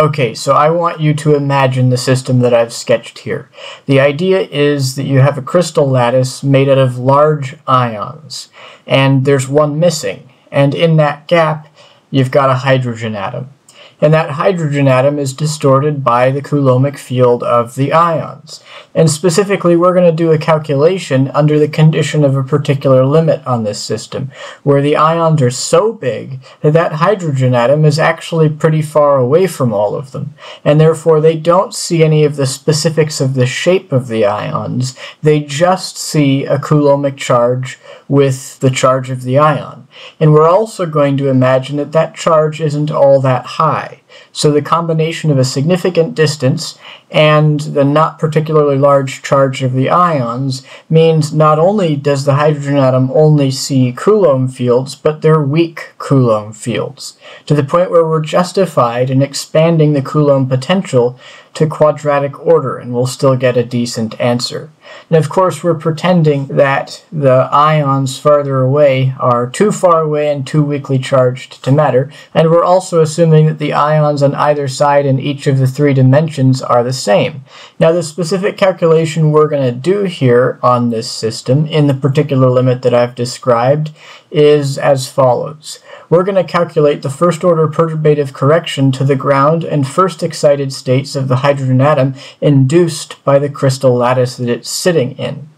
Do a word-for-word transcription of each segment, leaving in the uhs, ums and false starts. Okay, so I want you to imagine the system that I've sketched here. The idea is that you have a crystal lattice made out of large ions, and there's one missing, and in that gap you've got a hydrogen atom. And that hydrogen atom is distorted by the Coulombic field of the ions. And specifically, we're going to do a calculation under the condition of a particular limit on this system, where the ions are so big that that hydrogen atom is actually pretty far away from all of them, and therefore they don't see any of the specifics of the shape of the ions, they just see a Coulombic charge with the charge of the ion. And we're also going to imagine that that charge isn't all that high. So the combination of a significant distance and the not particularly large charge of the ions means not only does the hydrogen atom only see Coulomb fields, but they're weak Coulomb fields, to the point where we're justified in expanding the Coulomb potential to quadratic order, and we'll still get a decent answer. And of course, we're pretending that the ions farther away are too far away and too weakly charged to matter, and we're also assuming that the ions on either side in each of the three dimensions are the same. Now, the specific calculation we're going to do here on this system, in the particular limit that I've described, is as follows. We're going to calculate the first order perturbative correction to the ground and first excited states of the hydrogen atom induced by the crystal lattice that it's sitting in.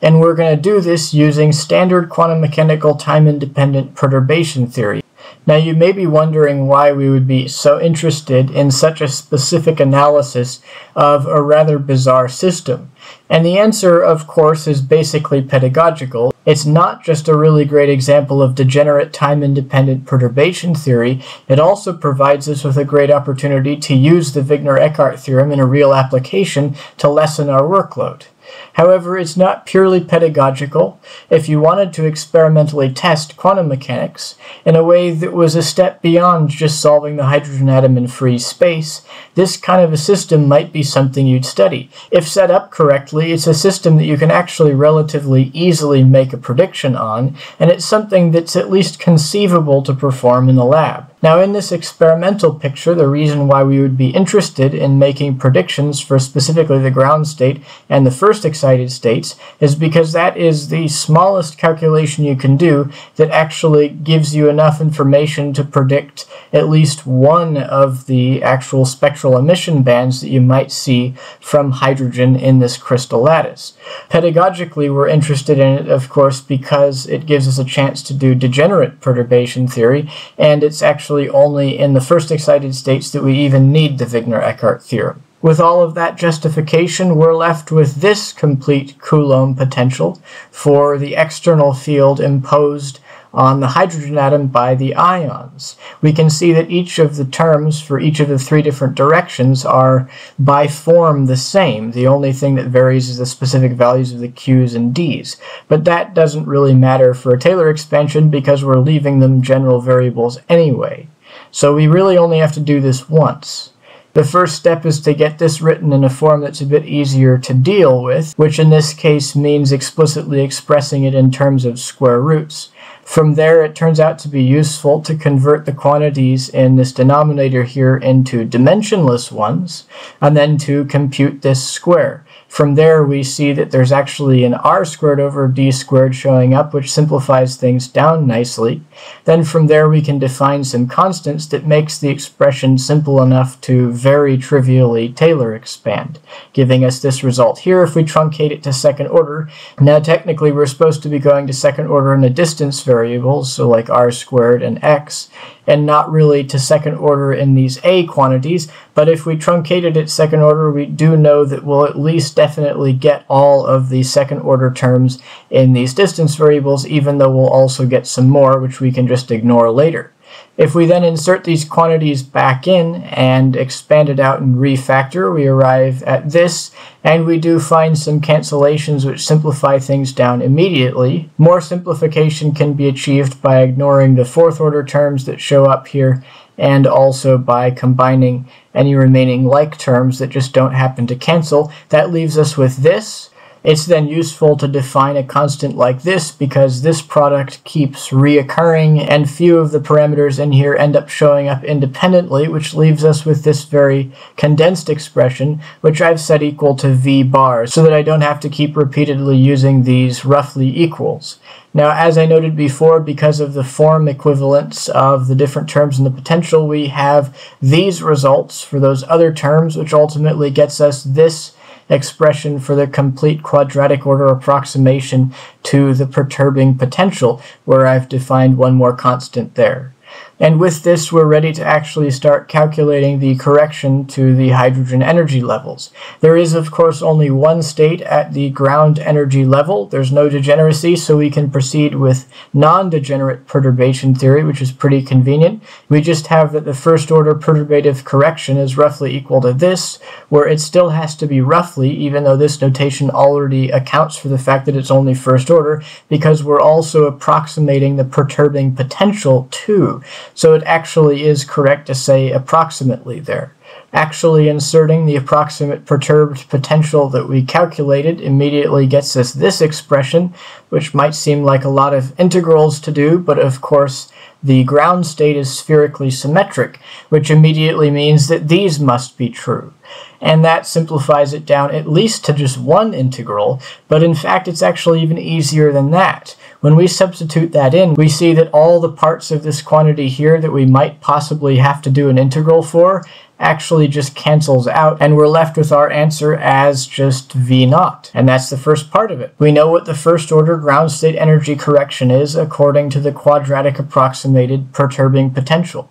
And we're going to do this using standard quantum mechanical time-independent perturbation theory. Now, you may be wondering why we would be so interested in such a specific analysis of a rather bizarre system. And the answer, of course, is basically pedagogical. It's not just a really great example of degenerate time-independent perturbation theory, it also provides us with a great opportunity to use the Wigner-Eckart theorem in a real application to lessen our workload. However, it's not purely pedagogical. If you wanted to experimentally test quantum mechanics in a way that was a step beyond just solving the hydrogen atom in free space, this kind of a system might be something you'd study. If set up correctly, it's a system that you can actually relatively easily make a prediction on, and it's something that's at least conceivable to perform in the lab. Now, in this experimental picture, the reason why we would be interested in making predictions for specifically the ground state and the first excited states is because that is the smallest calculation you can do that actually gives you enough information to predict at least one of the actual spectral emission bands that you might see from hydrogen in this crystal lattice. Pedagogically, we're interested in it, of course, because it gives us a chance to do degenerate perturbation theory, and it's actually only in the first excited states that we even need the Wigner-Eckart theorem. With all of that justification, we're left with this complete Coulomb potential for the external field imposed on the hydrogen atom by the ions. We can see that each of the terms for each of the three different directions are by form the same. The only thing that varies is the specific values of the q's and d's. But that doesn't really matter for a Taylor expansion because we're leaving them general variables anyway. So we really only have to do this once. The first step is to get this written in a form that's a bit easier to deal with, which in this case means explicitly expressing it in terms of square roots. From there, it turns out to be useful to convert the quantities in this denominator here into dimensionless ones, and then to compute this square. From there, we see that there's actually an r squared over d squared showing up, which simplifies things down nicely. Then from there, we can define some constants that makes the expression simple enough to very trivially Taylor expand, giving us this result here if we truncate it to second order. Now, technically, we're supposed to be going to second order in the distance variables, so like r squared and x, and not really to second order in these a quantities, but if we truncated it second order, we do know that we'll at least definitely get all of the second order terms in these distance variables, even though we'll also get some more, which we can just ignore later. If we then insert these quantities back in and expand it out and refactor, we arrive at this, and we do find some cancellations which simplify things down immediately. More simplification can be achieved by ignoring the fourth order terms that show up here, and also by combining any remaining like terms that just don't happen to cancel. That leaves us with this, It's then useful to define a constant like this because this product keeps reoccurring and few of the parameters in here end up showing up independently, which leaves us with this very condensed expression, which I've set equal to v bar so that I don't have to keep repeatedly using these roughly equals. Now, as I noted before, because of the form equivalence of the different terms in the potential, we have these results for those other terms, which ultimately gets us this expression for the complete quadratic order approximation to the perturbing potential, where I've defined one more constant there. And with this, we're ready to actually start calculating the correction to the hydrogen energy levels. There is, of course, only one state at the ground energy level. There's no degeneracy, so we can proceed with non-degenerate perturbation theory, which is pretty convenient. We just have that the first-order perturbative correction is roughly equal to this, where it still has to be roughly, even though this notation already accounts for the fact that it's only first order, because we're also approximating the perturbing potential too. So it actually is correct to say approximately there. Actually inserting the approximate perturbed potential that we calculated immediately gets us this expression, which might seem like a lot of integrals to do, but of course the ground state is spherically symmetric, which immediately means that these must be true. And that simplifies it down at least to just one integral, but in fact it's actually even easier than that. When we substitute that in, we see that all the parts of this quantity here that we might possibly have to do an integral for actually just cancels out, and we're left with our answer as just V naught. And that's the first part of it. We know what the first order ground state energy correction is according to the quadratic approximated perturbing potential.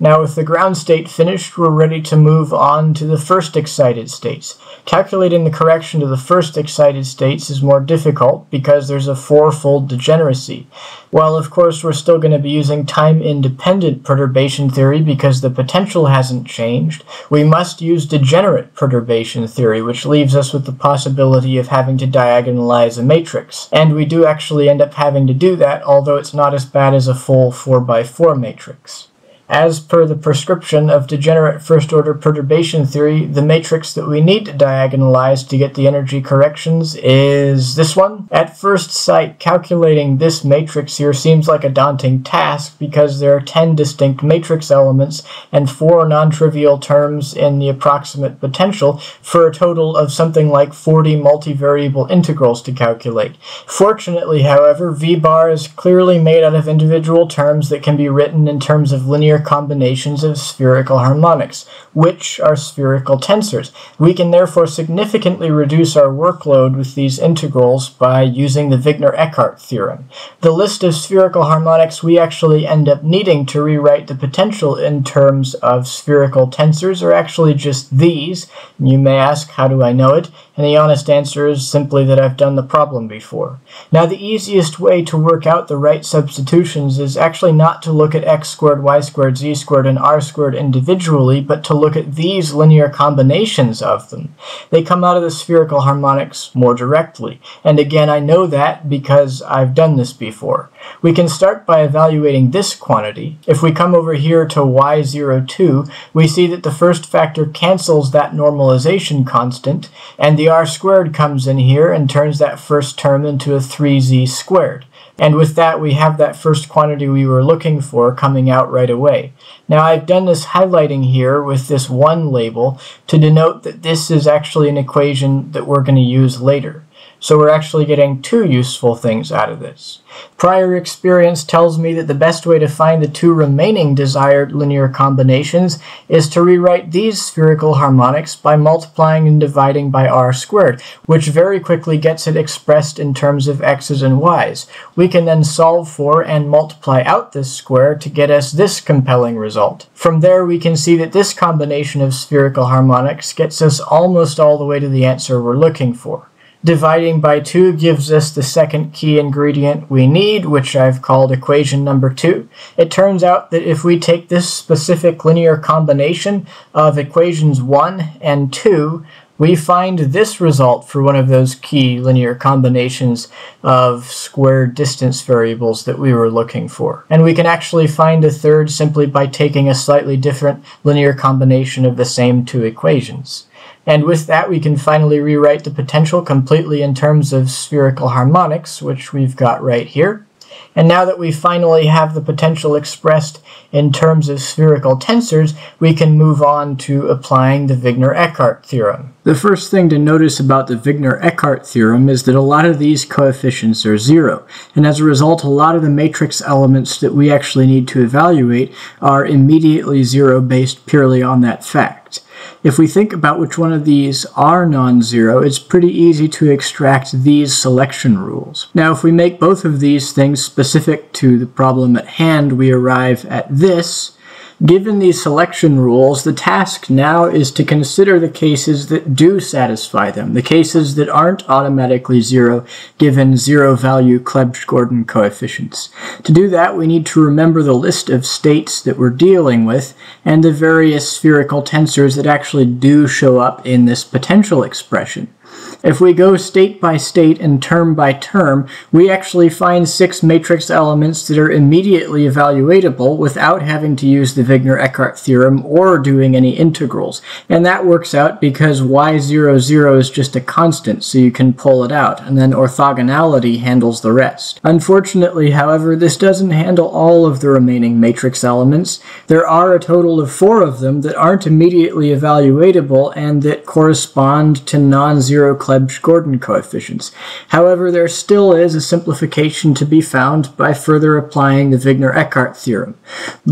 Now, with the ground state finished, we're ready to move on to the first excited states. Calculating the correction to the first excited states is more difficult because there's a fourfold degeneracy. While, of course, we're still going to be using time-independent perturbation theory because the potential hasn't changed, we must use degenerate perturbation theory, which leaves us with the possibility of having to diagonalize a matrix. And we do actually end up having to do that, although it's not as bad as a full four by four matrix. As per the prescription of degenerate first-order perturbation theory, the matrix that we need to diagonalize to get the energy corrections is this one. At first sight, calculating this matrix here seems like a daunting task because there are ten distinct matrix elements and four non-trivial terms in the approximate potential for a total of something like forty multivariable integrals to calculate. Fortunately, however, V-bar is clearly made out of individual terms that can be written in terms of linear combinations of spherical harmonics, which are spherical tensors. We can therefore significantly reduce our workload with these integrals by using the Wigner-Eckart theorem. The list of spherical harmonics we actually end up needing to rewrite the potential in terms of spherical tensors are actually just these. You may ask, how do I know it? And the honest answer is simply that I've done the problem before. Now, the easiest way to work out the right substitutions is actually not to look at x squared, y squared, squared, z squared, and r squared individually, but to look at these linear combinations of them. They come out of the spherical harmonics more directly. And again, I know that because I've done this before. We can start by evaluating this quantity. If we come over here to y zero two, we see that the first factor cancels that normalization constant, and the r squared comes in here and turns that first term into a three z squared. And with that, we have that first quantity we were looking for coming out right away. Now, I've done this highlighting here with this one label to denote that this is actually an equation that we're going to use later. So we're actually getting two useful things out of this. Prior experience tells me that the best way to find the two remaining desired linear combinations is to rewrite these spherical harmonics by multiplying and dividing by r squared, which very quickly gets it expressed in terms of x's and y's. We can then solve for and multiply out this square to get us this compelling result. From there, we can see that this combination of spherical harmonics gets us almost all the way to the answer we're looking for. Dividing by two gives us the second key ingredient we need, which I've called equation number two. It turns out that if we take this specific linear combination of equations one and two, we find this result for one of those key linear combinations of square distance variables that we were looking for. And we can actually find a third simply by taking a slightly different linear combination of the same two equations. And with that, we can finally rewrite the potential completely in terms of spherical harmonics, which we've got right here. And now that we finally have the potential expressed in terms of spherical tensors, we can move on to applying the Wigner-Eckart theorem. The first thing to notice about the Wigner-Eckart theorem is that a lot of these coefficients are zero, and as a result, a lot of the matrix elements that we actually need to evaluate are immediately zero based purely on that fact. If we think about which one of these are non-zero, it's pretty easy to extract these selection rules. Now, if we make both of these things specific to the problem at hand, we arrive at this. Given these selection rules, the task now is to consider the cases that do satisfy them, the cases that aren't automatically zero given zero-value Clebsch-Gordan coefficients. To do that, we need to remember the list of states that we're dealing with and the various spherical tensors that actually do show up in this potential expression. If we go state by state and term by term, we actually find six matrix elements that are immediately evaluatable without having to use the Wigner-Eckart theorem or doing any integrals. And that works out because y zero zero is just a constant, so you can pull it out, and then orthogonality handles the rest. Unfortunately, however, this doesn't handle all of the remaining matrix elements. There are a total of four of them that aren't immediately evaluatable and that correspond to non-zero Clebsch-Gordan coefficients. However, there still is a simplification to be found by further applying the Wigner-Eckart theorem.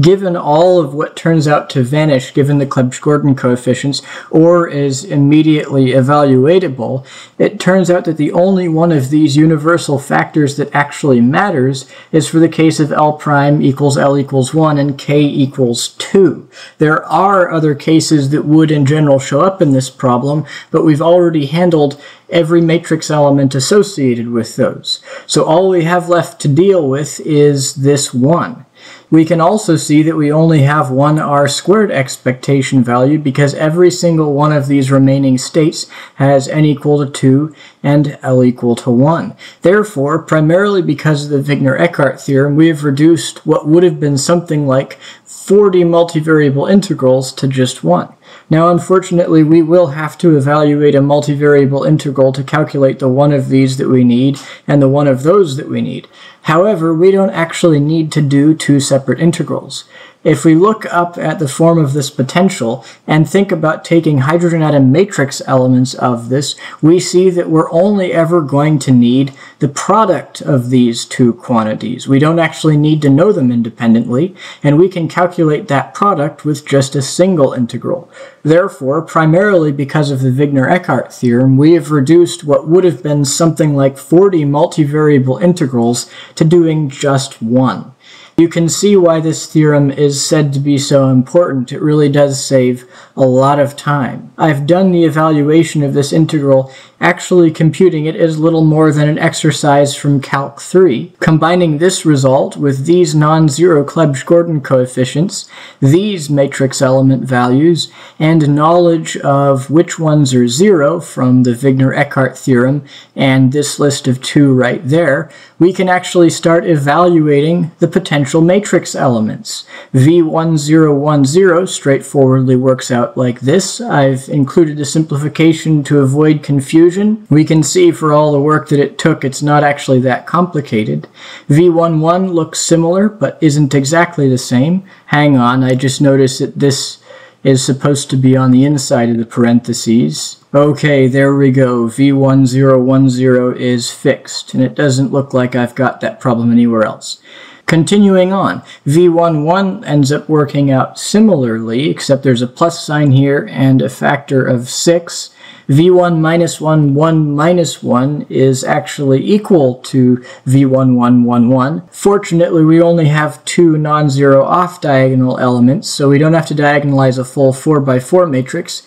Given all of what turns out to vanish given the Clebsch-Gordan coefficients or is immediately evaluatable, it turns out that the only one of these universal factors that actually matters is for the case of L prime equals L equals one and K equals two. There are other cases that would in general show up in this problem, but we've already handled every matrix element associated with those. So all we have left to deal with is this one. We can also see that we only have one r squared expectation value because every single one of these remaining states has n equal to two and L equal to one. Therefore, primarily because of the Wigner-Eckart theorem, we have reduced what would have been something like forty multivariable integrals to just one. Now, unfortunately, we will have to evaluate a multivariable integral to calculate the one of these that we need and the one of those that we need. However, we don't actually need to do two separate integrals. If we look up at the form of this potential and think about taking hydrogen atom matrix elements of this, we see that we're only ever going to need the product of these two quantities. We don't actually need to know them independently, and we can calculate that product with just a single integral. Therefore, primarily because of the Wigner-Eckart theorem, we have reduced what would have been something like forty multivariable integrals to doing just one. You can see why this theorem is said to be so important. It really does save a lot of time. I've done the evaluation of this integral. Actually computing it is little more than an exercise from Calc three. Combining this result with these non-zero Clebsch-Gordan coefficients, these matrix element values, and knowledge of which ones are zero from the Wigner-Eckart theorem and this list of two right there, we can actually start evaluating the potential matrix elements. V one zero one zero straightforwardly works out like this. I've included a simplification to avoid confusion. We can see for all the work that it took, it's not actually that complicated. V one one looks similar, but isn't exactly the same. Hang on, I just noticed that this is supposed to be on the inside of the parentheses. Okay, there we go. V one zero one zero is fixed, and it doesn't look like I've got that problem anywhere else. Continuing on, V one one ends up working out similarly, except there's a plus sign here and a factor of six. V one minus one, one minus one is actually equal to V one one one one. Fortunately, we only have two non-zero off-diagonal elements, so we don't have to diagonalize a full four by four matrix.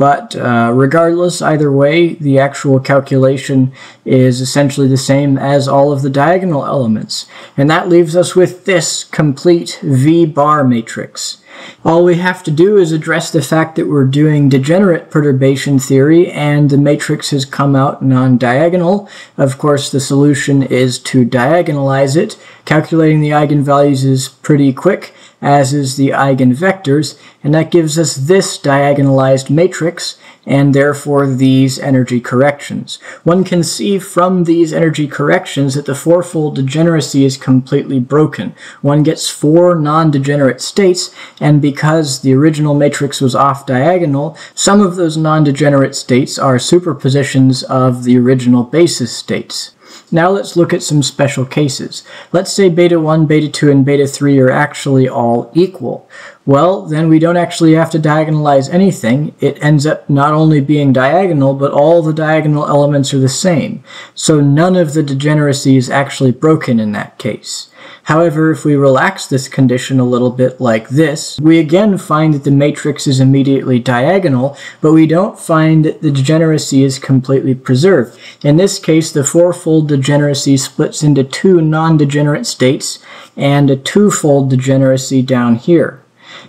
But uh, regardless, either way, the actual calculation is essentially the same as all of the diagonal elements. And that leaves us with this complete V-bar matrix. All we have to do is address the fact that we're doing degenerate perturbation theory and the matrix has come out non-diagonal. Of course, the solution is to diagonalize it. Calculating the eigenvalues is pretty quick, as is the eigenvectors, and that gives us this diagonalized matrix, and therefore these energy corrections. One can see from these energy corrections that the fourfold degeneracy is completely broken. One gets four non-degenerate states, and because the original matrix was off-diagonal, some of those non-degenerate states are superpositions of the original basis states. Now let's look at some special cases. Let's say beta one, beta two, and beta three are actually all equal. Well, then we don't actually have to diagonalize anything. It ends up not only being diagonal, but all the diagonal elements are the same. So none of the degeneracy is actually broken in that case. However, if we relax this condition a little bit like this, we again find that the matrix is immediately diagonal, but we don't find that the degeneracy is completely preserved. In this case, the fourfold degeneracy splits into two non-degenerate states and a twofold degeneracy down here.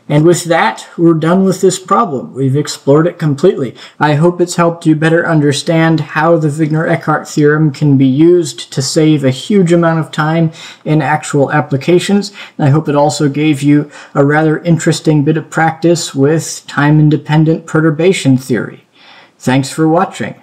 And with that, we're done with this problem. We've explored it completely. I hope it's helped you better understand how the Wigner-Eckart theorem can be used to save a huge amount of time in actual applications. And I hope it also gave you a rather interesting bit of practice with time-independent perturbation theory. Thanks for watching.